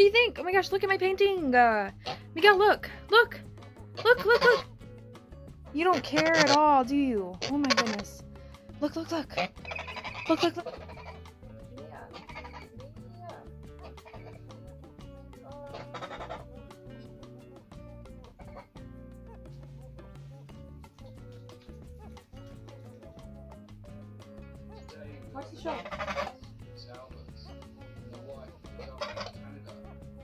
do you think? Oh my gosh, look at my painting. Miguel, look. Look. Look, look, look. You don't care at all, do you? Oh my goodness. Look, look, look. Look, look, look. What's the show? Salmon's wife from Canada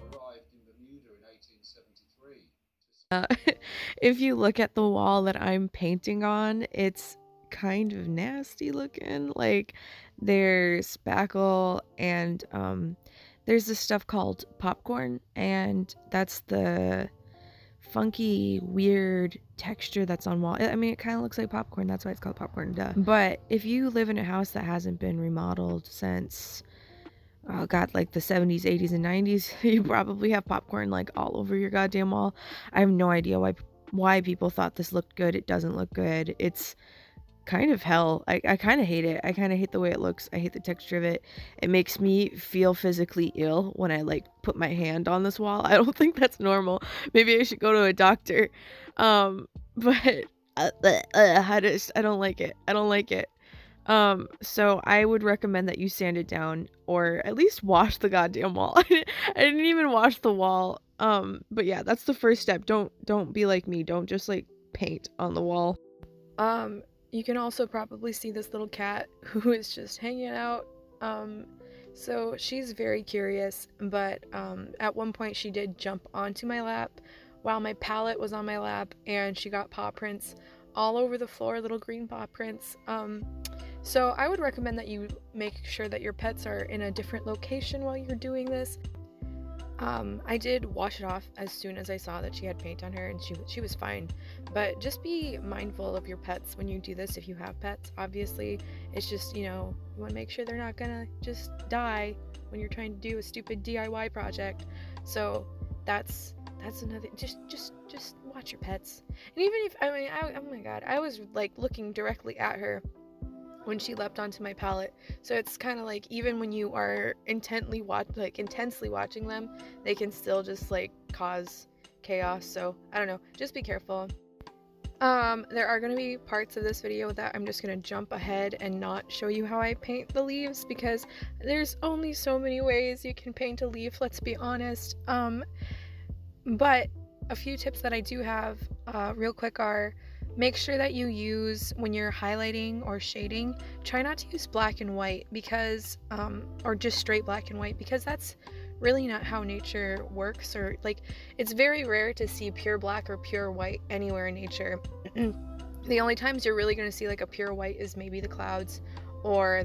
arrived in Bermuda in 1873. If you look at the wall that I'm painting on, it's kind of nasty looking. Like, there's spackle and there's this stuff called popcorn, and that's the funky weird texture that's on wall. I mean, it kind of looks like popcorn, that's why it's called popcorn, duh. But if you live in a house that hasn't been remodeled since, oh god, like the 70s, 80s and 90s, you probably have popcorn like all over your goddamn wall. I have no idea why people thought this looked good. It doesn't look good. It's kind of hell. I kind of hate it. I kind of hate the way it looks. I hate the texture of it. It makes me feel physically ill when I like put my hand on this wall. I don't think that's normal. Maybe I should go to a doctor. But I don't like it. I don't like it. So I would recommend that you sand it down or at least wash the goddamn wall. I didn't even wash the wall. But yeah, that's the first step. Don't be like me. Don't just like paint on the wall. You can also probably see this little cat who is just hanging out. So she's very curious, but at one point she did jump onto my lap while my palette was on my lap, and she got paw prints all over the floor, little green paw prints. So I would recommend that you make sure that your pets are in a different location while you're doing this. I did wash it off as soon as I saw that she had paint on her, and she was fine. But just be mindful of your pets when you do this, if you have pets. Obviously, it's just, you know, you want to make sure they're not gonna just die when you're trying to do a stupid DIY project. So that's another, just watch your pets. And even if, I mean, oh my god, I was like looking directly at her when she leapt onto my palette. So it's kind of like, even when you are intensely watching them, they can still just like cause chaos. So I don't know, just be careful. There are going to be parts of this video that I'm just going to jump ahead and not show you how I paint the leaves, because there's only so many ways you can paint a leaf, let's be honest. But a few tips that I do have real quick are, make sure that you use, when you're highlighting or shading, try not to use black and white, because or just straight black and white, because that's really not how nature works. Or like, it's very rare to see pure black or pure white anywhere in nature. The only times you're really going to see like a pure white is maybe the clouds, or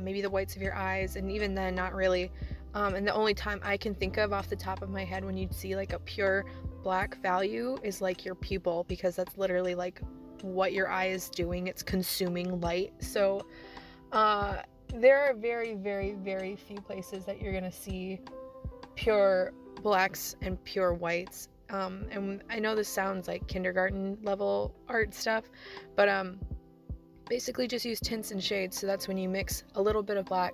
maybe the whites of your eyes, and even then not really. And the only time I can think of off the top of my head when you'd see like a pure black value is like your pupil, because that's literally like what your eye is doing. It's consuming light. So there are very, very, very few places that you're going to see pure blacks and pure whites. And I know this sounds like kindergarten level art stuff, but basically just use tints and shades. So that's when you mix a little bit of black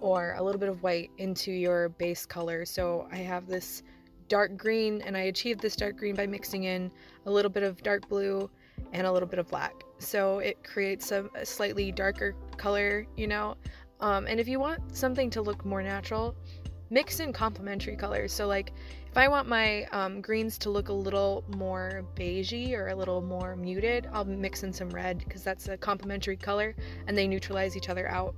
or a little bit of white into your base color. So I have this dark green, and I achieved this dark green by mixing in a little bit of dark blue and a little bit of black. So it creates a slightly darker color, you know. And if you want something to look more natural, mix in complementary colors. So like, if I want my greens to look a little more beigey or a little more muted, I'll mix in some red, because that's a complementary color and they neutralize each other out.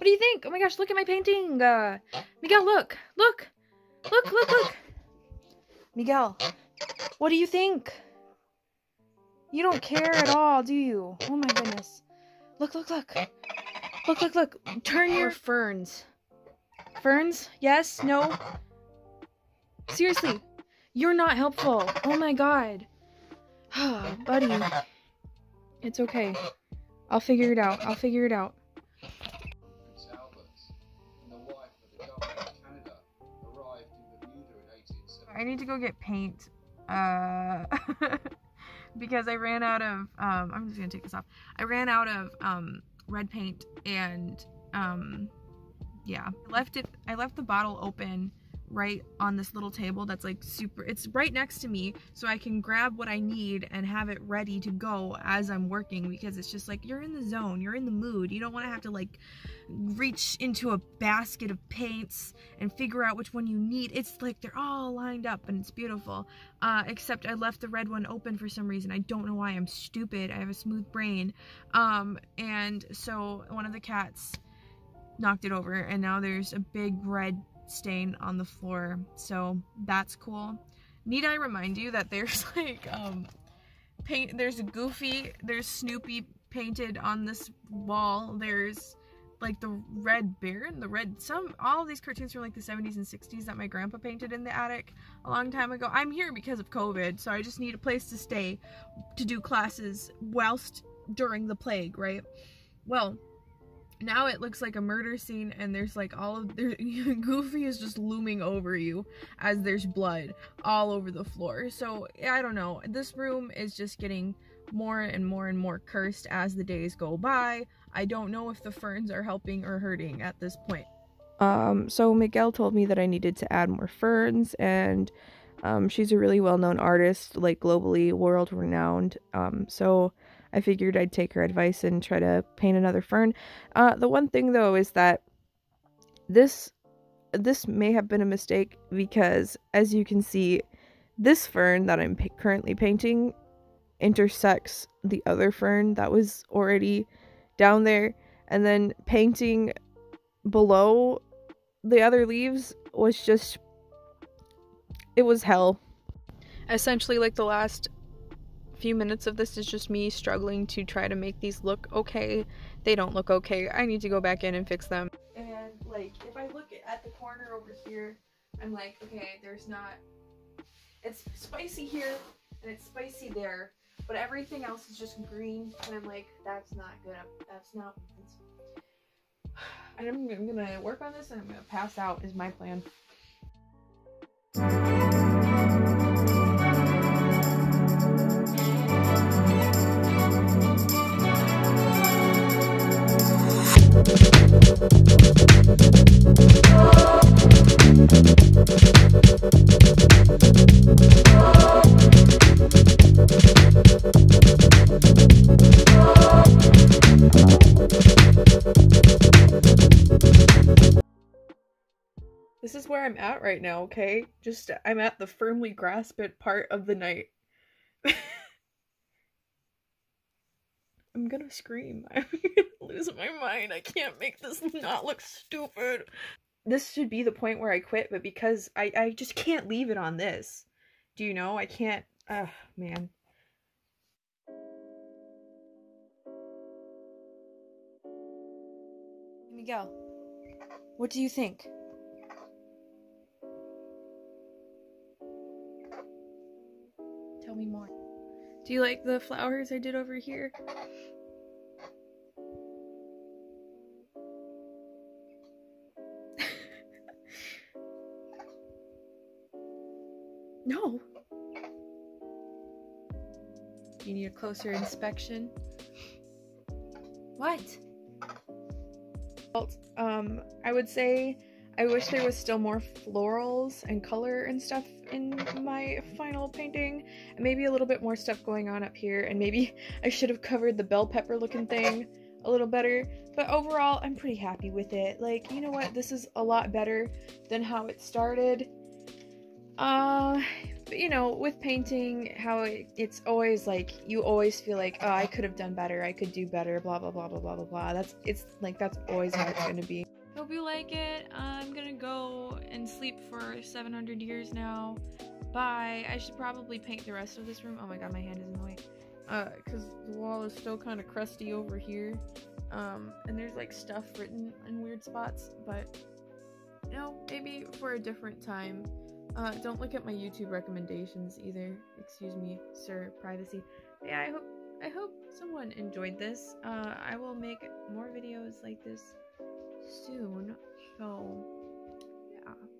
What do you think? Oh my gosh, look at my painting. Miguel, look. Look. Look, look, look. Miguel, what do you think? You don't care at all, do you? Oh my goodness. Look, look, look. Look, look, look. Turn your ferns. Ferns? Yes? No? Seriously, you're not helpful. Oh my god. Buddy. It's okay. I'll figure it out. I'll figure it out. I need to go get paint. Because I ran out of, I'm just gonna take this off. I ran out of, red paint, and, yeah. I left the bottle open right on this little table that's like super, it's right next to me, so I can grab what I need and have it ready to go as I'm working, because it's just like, you're in the zone, you're in the mood, you don't want to have to like reach into a basket of paints and figure out which one you need. It's like they're all lined up and it's beautiful, except I left the red one open for some reason. I don't know why. I'm stupid. I have a smooth brain. And so one of the cats knocked it over, and now there's a big red stain on the floor, so that's cool. Need I remind you that there's like paint, there's a Goofy, there's Snoopy painted on this wall, there's like the Red Bear and the Red, all of these cartoons from like the 70s and 60s that my grandpa painted in the attic a long time ago. I'm here because of COVID, so I just need a place to stay to do classes whilst during the plague, right? Well, now it looks like a murder scene, and there's like Goofy is just looming over you as there's blood all over the floor. So I don't know, this room is just getting more and more and more cursed as the days go by. I don't know if the ferns are helping or hurting at this point. So Miguel told me that I needed to add more ferns, and she's a really well-known artist, like globally world-renowned, so I figured I'd take her advice and try to paint another fern. The one thing though is that this may have been a mistake, because as you can see, this fern that I'm currently painting intersects the other fern that was already down there, and then painting below the other leaves was just, it was hell. Essentially, like the last few minutes of this is just me struggling to try to make these look okay. They don't look okay. I need to go back in and fix them. And like, if I look at the corner over here, I'm like, okay, there's not, it's spicy here and it's spicy there, but everything else is just green, and I'm like, that's not good. And I'm gonna work on this and I'm gonna pass out is my plan. This is where I'm at right now, okay? Just, I'm at the firmly grasp it part of the night. I'm gonna scream. I'm gonna lose my mind. I can't make this not look stupid. This should be the point where I quit, but because I just can't leave it on this. Do you know? I can't. Ugh, man. Miguel, what do you think? Tell me more. Do you like the flowers I did over here? No. You need a closer inspection. What? I would say I wish there was still more florals and color and stuff in my final painting, and maybe a little bit more stuff going on up here, and maybe I should have covered the bell pepper looking thing a little better, but overall I'm pretty happy with it. Like, you know what, this is a lot better than how it started. But you know, with painting, how it's always like, you always feel like, oh, I could have done better, I could do better, blah blah blah blah blah blah blah. That's always how it's gonna be. Hope you like it. I'm gonna go and sleep for 700 years now. Bye. I should probably paint the rest of this room. Oh my god, my hand is in the way. because the wall is still kind of crusty over here, and there's like stuff written in weird spots, but you know, maybe for a different time. Don't look at my YouTube recommendations either. Excuse me, sir, privacy. Yeah, I hope someone enjoyed this. I will make more videos like this soon, so yeah.